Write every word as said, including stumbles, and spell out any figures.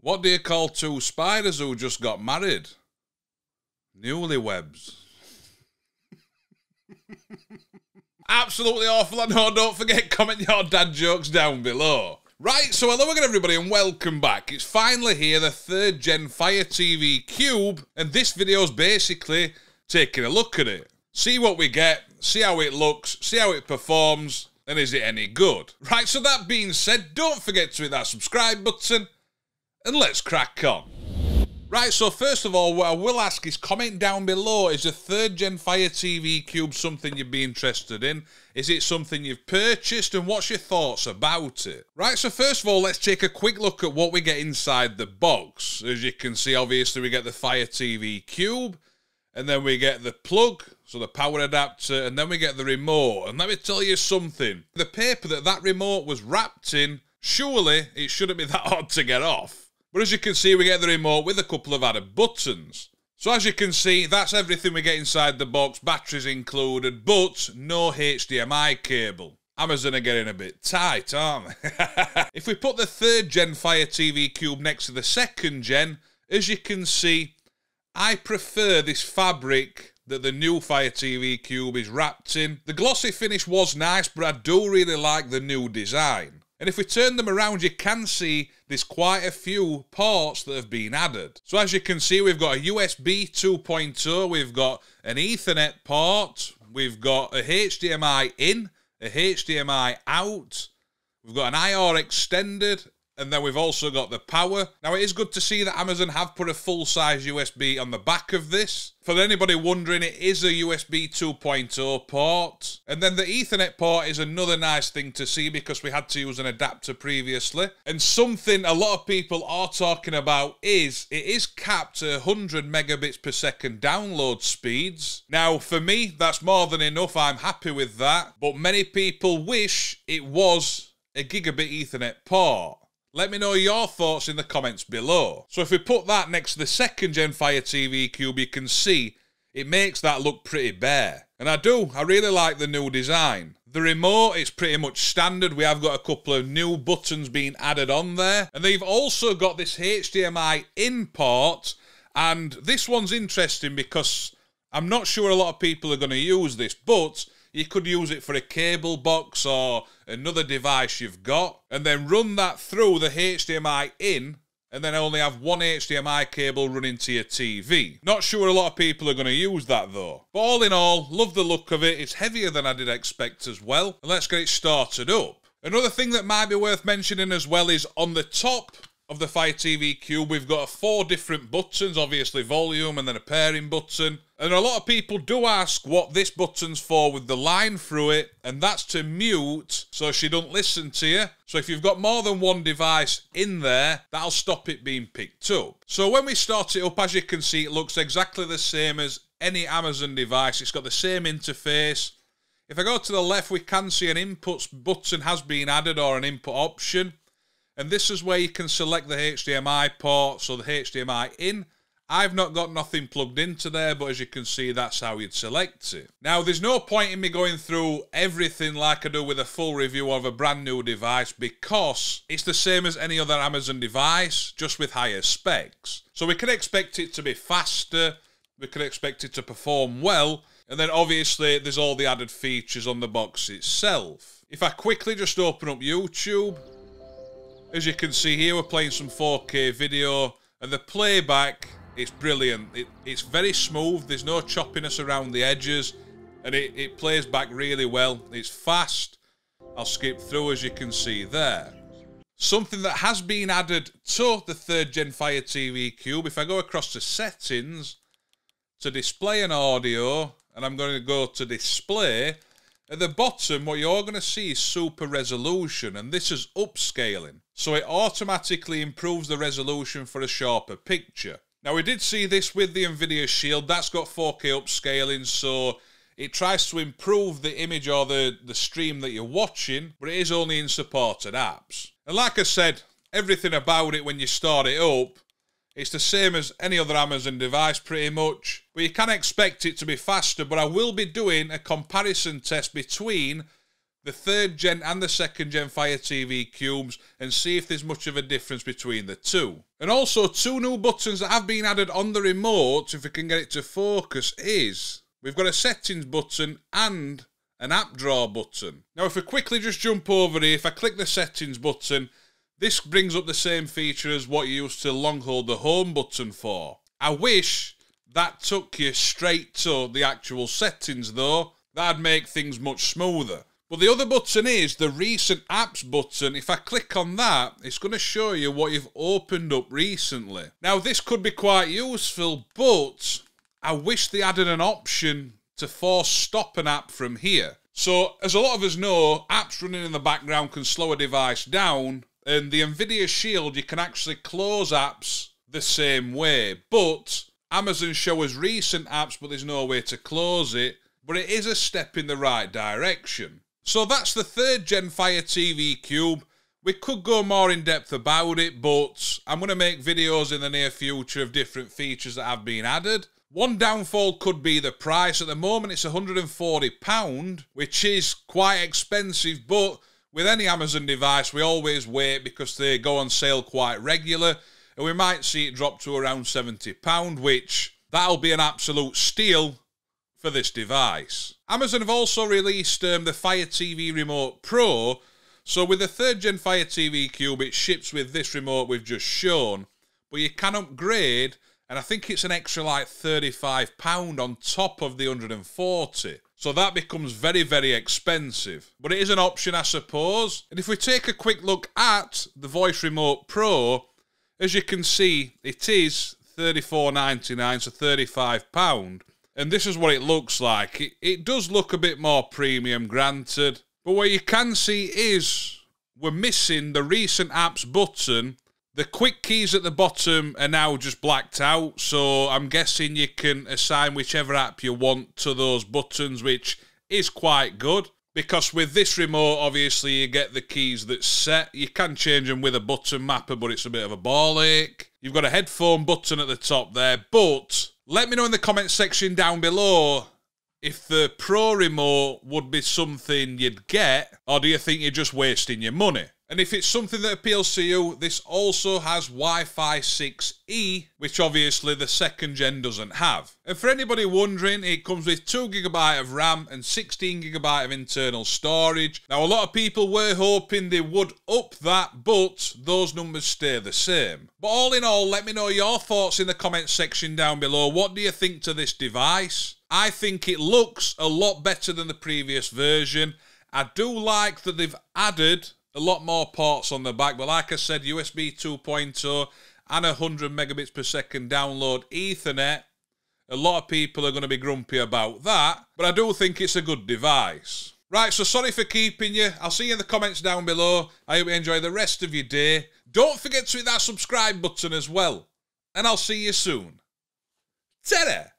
What do you call two spiders who just got married? Newlyweds. Absolutely awful. And no, don't forget, comment your dad jokes down below. Right, so hello again everybody and welcome back. It's finally here, the third gen Fire T V Cube, and this video's basically taking a look at it. See what we get, see how it looks, see how it performs, and is it any good? Right, so that being said, don't forget to hit that subscribe button, and let's crack on. Right, so first of all, what I will ask is comment down below, is the third gen Fire T V Cube something you'd be interested in? Is it something you've purchased, and what's your thoughts about it? Right, so first of all, let's take a quick look at what we get inside the box. As you can see, obviously we get the Fire T V Cube, and then we get the plug, so the power adapter, and then we get the remote. And let me tell you something, the paper that that remote was wrapped in, surely it shouldn't be that hard to get off. But as you can see, we get the remote with a couple of added buttons. So as you can see, that's everything we get inside the box, batteries included, but no H D M I cable. Amazon are getting a bit tight, aren't they? If we put the third gen Fire T V Cube next to the second gen, as you can see, I prefer this fabric that the new Fire T V Cube is wrapped in. The glossy finish was nice, but I do really like the new design. And if we turn them around, you can see there's quite a few ports that have been added. So as you can see, we've got a U S B two point oh, we've got an Ethernet port, we've got a H D M I in, a H D M I out, we've got an I R extended, and then we've also got the power. Now, it is good to see that Amazon have put a full-size U S B on the back of this. For anybody wondering, it is a U S B two point oh port. And then the Ethernet port is another nice thing to see because we had to use an adapter previously. And something a lot of people are talking about is, it is capped at one hundred megabits per second download speeds. Now, for me, that's more than enough. I'm happy with that. But many people wish it was a gigabit Ethernet port. Let me know your thoughts in the comments below. So if we put that next to the second gen Fire T V Cube, you can see it makes that look pretty bare. And I do, I really like the new design. The remote is pretty much standard. We have got a couple of new buttons being added on there. And they've also got this H D M I in port. And this one's interesting because I'm not sure a lot of people are going to use this, but you could use it for a cable box or another device you've got, and then run that through the H D M I in, and then only have one H D M I cable running to your T V. Not sure a lot of people are going to use that though. But all in all, love the look of it. It's heavier than I did expect as well. And let's get it started up. Another thing that might be worth mentioning as well is on the top of the Fire T V Cube, we've got four different buttons, obviously volume and then a pairing button. And a lot of people do ask what this button's for with the line through it, and that's to mute so she don't listen to you. So if you've got more than one device in there, that'll stop it being picked up. So when we start it up, as you can see, it looks exactly the same as any Amazon device. It's got the same interface. If I go to the left, we can see an inputs button has been added, or an input option. And this is where you can select the H D M I port, so the H D M I in. I've not got nothing plugged into there, but as you can see, that's how you'd select it. Now, there's no point in me going through everything like I do with a full review of a brand new device because it's the same as any other Amazon device, just with higher specs. So we can expect it to be faster, we can expect it to perform well, and then obviously there's all the added features on the box itself. If I quickly just open up YouTube, as you can see here, we're playing some four K video, and the playback is brilliant. It, it's very smooth, there's no choppiness around the edges, and it, it plays back really well. It's fast. I'll skip through, as you can see there. Something that has been added to the third gen Fire T V Cube, if I go across to settings, to display and audio, and I'm going to go to display, at the bottom, what you're going to see is super resolution, and this is upscaling. So it automatically improves the resolution for a sharper picture. Now, we did see this with the Nvidia Shield. That's got four K upscaling, so it tries to improve the image or the, the stream that you're watching, but it is only in supported apps. And like I said, everything about it when you start it up, it's the same as any other Amazon device pretty much, but you can expect it to be faster. But I will be doing a comparison test between the third gen and the second gen Fire T V Cubes and see if there's much of a difference between the two. And also, two new buttons that have been added on the remote, if we can get it to focus, is we've got a settings button and an app drawer button. Now if we quickly just jump over here, if I click the settings button, this brings up the same feature as what you used to long hold the home button for. I wish that took you straight to the actual settings though, that'd make things much smoother. But the other button is the recent apps button. If I click on that, it's going to show you what you've opened up recently. Now this could be quite useful, but I wish they added an option to force stop an app from here. So as a lot of us know, apps running in the background can slow a device down, and the Nvidia Shield, you can actually close apps the same way, but Amazon shows recent apps, but there's no way to close it. But it is a step in the right direction. So that's the third gen Fire T V Cube. We could go more in depth about it, but I'm going to make videos in the near future of different features that have been added. One downfall could be the price. At the moment it's one hundred and forty pounds, which is quite expensive, but with any Amazon device we always wait because they go on sale quite regular, and we might see it drop to around seventy pounds, which that'll be an absolute steal for this device. Amazon have also released um, the Fire T V Remote Pro, so with the third gen Fire T V Cube it ships with this remote we've just shown, but you can upgrade. And I think it's an extra like thirty-five pounds on top of the one hundred and forty. So that becomes very, very expensive. But it is an option, I suppose. And if we take a quick look at the Voice Remote Pro, as you can see, it is thirty-four ninety-nine, so thirty-five pounds. And this is what it looks like. It, it does look a bit more premium, granted. But what you can see is we're missing the recent apps button. The quick keys at the bottom are now just blacked out, so I'm guessing you can assign whichever app you want to those buttons, which is quite good, because with this remote, obviously, you get the keys that's set. You can change them with a button mapper, but it's a bit of a ball ache. You've got a headphone button at the top there, but let me know in the comment section down below if the Pro remote would be something you'd get, or do you think you're just wasting your money? And if it's something that appeals to you, this also has Wi-Fi six E, which obviously the second gen doesn't have. And for anybody wondering, it comes with two gigabytes of RAM and sixteen gigabytes of internal storage. Now, a lot of people were hoping they would up that, but those numbers stay the same. But all in all, let me know your thoughts in the comments section down below. What do you think to this device? I think it looks a lot better than the previous version. I do like that they've added a lot more ports on the back, but like I said, U S B two point oh and one hundred megabits per second download Ethernet. A lot of people are going to be grumpy about that, but I do think it's a good device. Right, so sorry for keeping you. I'll see you in the comments down below. I hope you enjoy the rest of your day. Don't forget to hit that subscribe button as well, and I'll see you soon. Ta-da!